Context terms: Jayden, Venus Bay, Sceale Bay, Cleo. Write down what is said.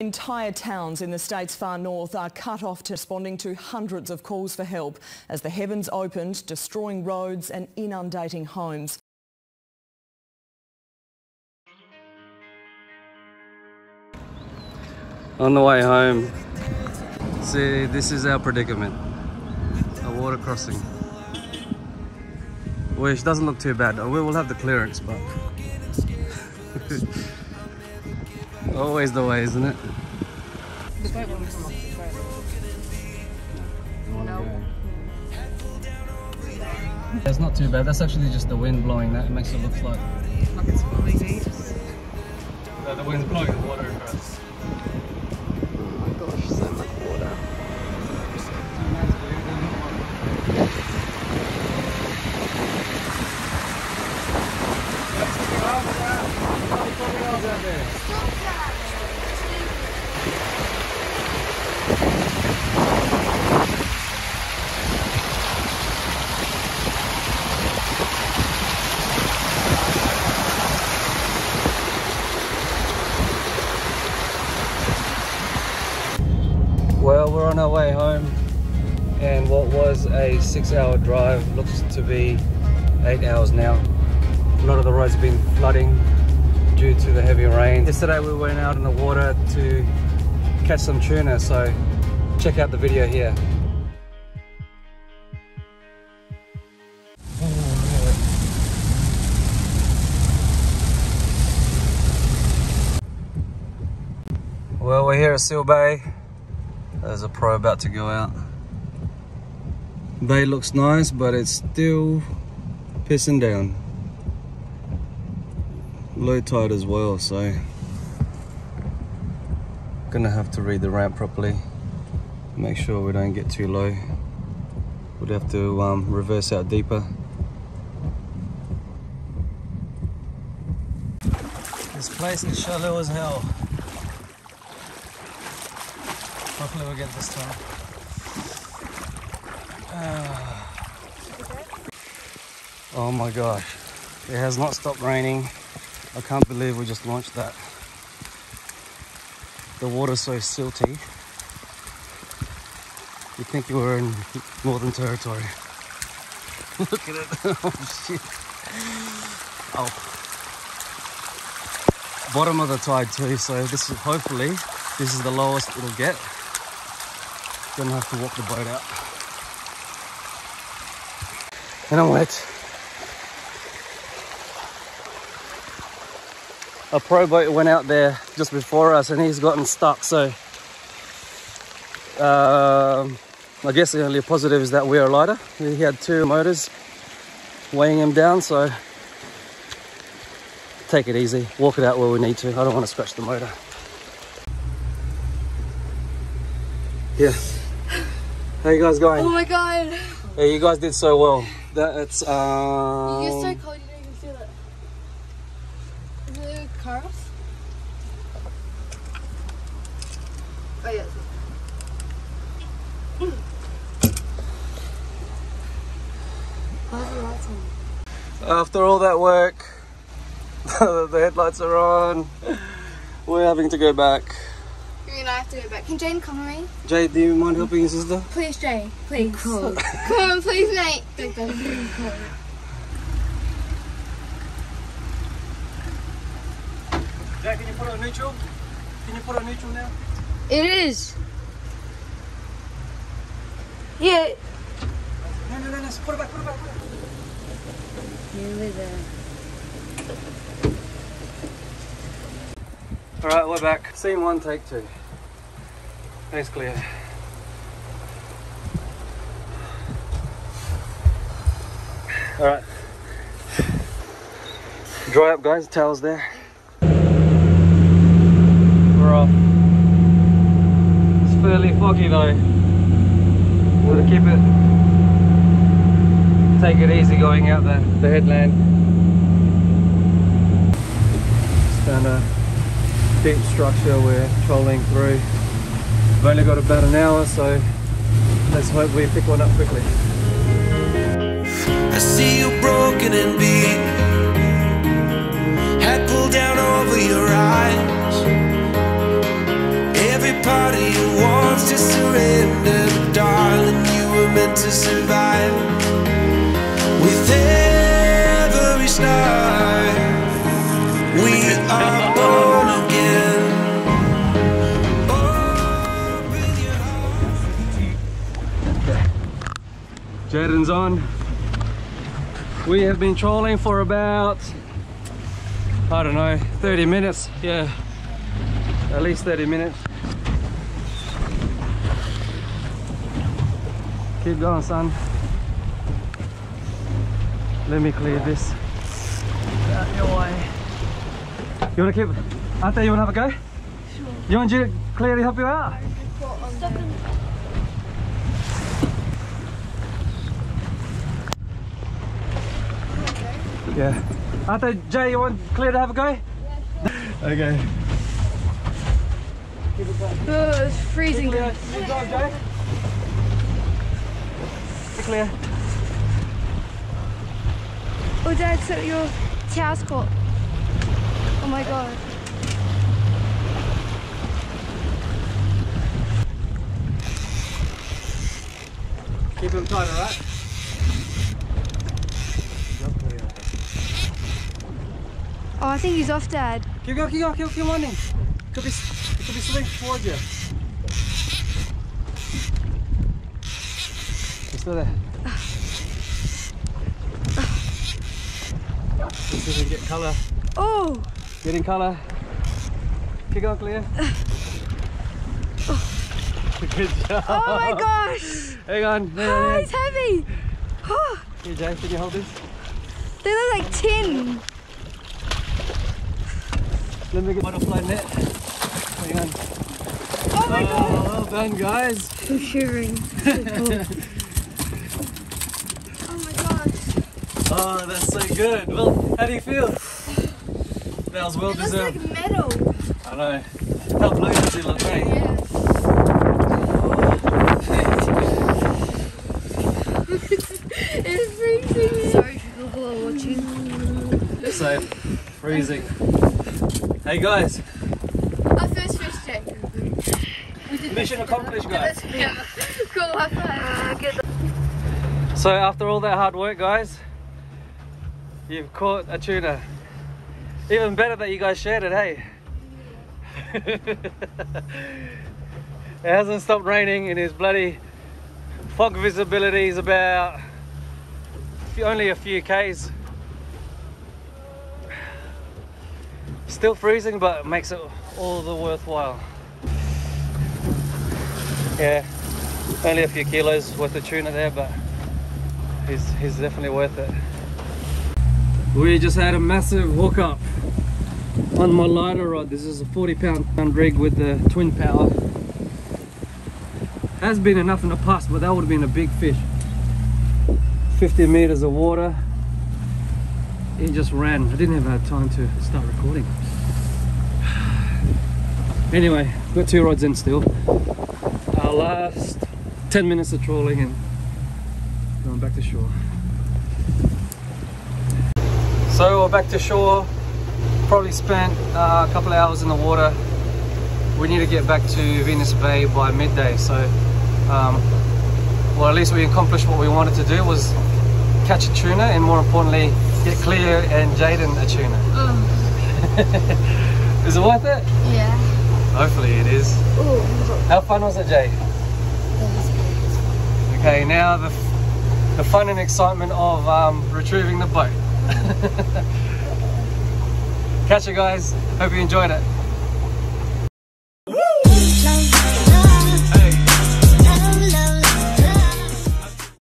Entire towns in the state's far north are cut off to responding to hundreds of calls for help as the heavens opened, destroying roads and inundating homes. On the way home, see, this is our predicament, a water crossing, which doesn't look too bad. We will have the clearance, but... always the way, isn't it? The boat won't come off the boat. No. That's not too bad. That's actually just the wind blowing that. It makes it look like it's blowing leaves. No, the wind's blowing the water across. Oh my gosh, so much water. Well, we're on our way home, and what was a 6-hour drive looks to be 8 hours now. A lot of the roads have been flooding due to the heavy rain. Yesterday we went out in the water to catch some tuna, so check out the video here. Well, we're here at Sceale Bay. There's a pro about to go out. Bay looks nice, but it's still pissing down. Low tide as well, so gonna have to read the ramp properly, make sure we don't get too low. We'd have to reverse out deeper. This place is shallow as hell. Hopefully we'll get this time. Oh my gosh, it has not stopped raining. I can't believe we just launched that. The water's so silty. You'd think you were in Northern Territory. Look at it. Oh, shit. Oh. Bottom of the tide too, so this is, hopefully, this is the lowest it'll get. Gonna have to walk the boat out. And I'm wet. A pro boat went out there just before us and he's gotten stuck, so I guess the only positive is that we are lighter. He had two motors weighing him down, so take it easy, walk it out where we need to. I don't want to scratch the motor. Yeah. How you guys going? Oh my god. Yeah, you guys did so well. That's you're so cold. Oh yeah. After all that work, the headlights are on. We're having to go back. You and I have to go back. Can Jane come with me? Jane, do you mind helping your sister? Please, Jane. Please. Cool. Come on, please, mate. Jack, can you put on neutral? Can you put on neutral now? It is. Yeah. No, put it back. Nearly there. Alright, we're back. Scene one, take two. Thanks, clear. Alright. Dry up, guys, towels there. Off. It's fairly foggy though. We'll take it easy going out the headland. Just down a deep structure we're trolling through. We've only got about an hour, so let's hope we pick one up quickly. I see you broken and beat, head pulled down over your eyes. Jaden's on. We have been trolling for about, I don't know, 30 minutes. Yeah, at least 30 minutes. Keep going, son. Let me clear this. Out of your way. You want to keep? Out there, you want to have a go? Sure. You want you to clearly help you out? Yeah. Out there, Jay, you want Claire to have a go? Yeah, sure. Okay. Oh, it's freezing. Hey, Claire. Good job, Jay. Hey, Claire. Oh, Dad, so your towel's caught. Oh my god. Keep them tight, alright? Oh, I think he's off, Dad. Keep going, keep going, keep running. It could be swimming towards you. He's still there. Let's see if we can get colour. Oh! Get in colour. Keep going, Cleo. Good job. Oh my gosh! Hang on. Oh, it's heavy. Here, Jay, can you hold this? They look like tin. Let me get butterfly net. Hang on. Oh my god! Well done, guys. I'm shivering. Cool. Oh my gosh. Oh, that's so good. Well, how do you feel? That was well deserved. It looks like metal. I know. How blue does it look, right? Yeah. It's freezing. Sorry for people who are watching. So freezing. Hey guys! Our first fish check. Mission accomplished, guys. So after all that hard work, guys, you've caught a tuna. Even better that you guys shared it, hey? It hasn't stopped raining and his bloody fog visibility is about only a few k's. Still freezing, but it makes it all the worthwhile. Yeah, only a few kilos worth of tuna there, but he's definitely worth it. We just had a massive hookup on my lighter rod. This is a 40-pound rig with the twin power. Has been enough in the past, but that would have been a big fish. 50 meters of water. It just ran. I didn't have time to start recording. Anyway, got two rods in still. Our last 10 minutes of trawling and going back to shore. So we're back to shore. Probably spent a couple of hours in the water. We need to get back to Venus Bay by midday. So, well, at least we accomplished what we wanted to do, was catch a tuna and, more importantly, get Cleo and Jaden a tuna. Oh. Is it worth it? Yeah. Hopefully it is. Ooh. How fun was it, Jay? It was good. Okay, now the fun and excitement of retrieving the boat. Catch you guys. Hope you enjoyed it.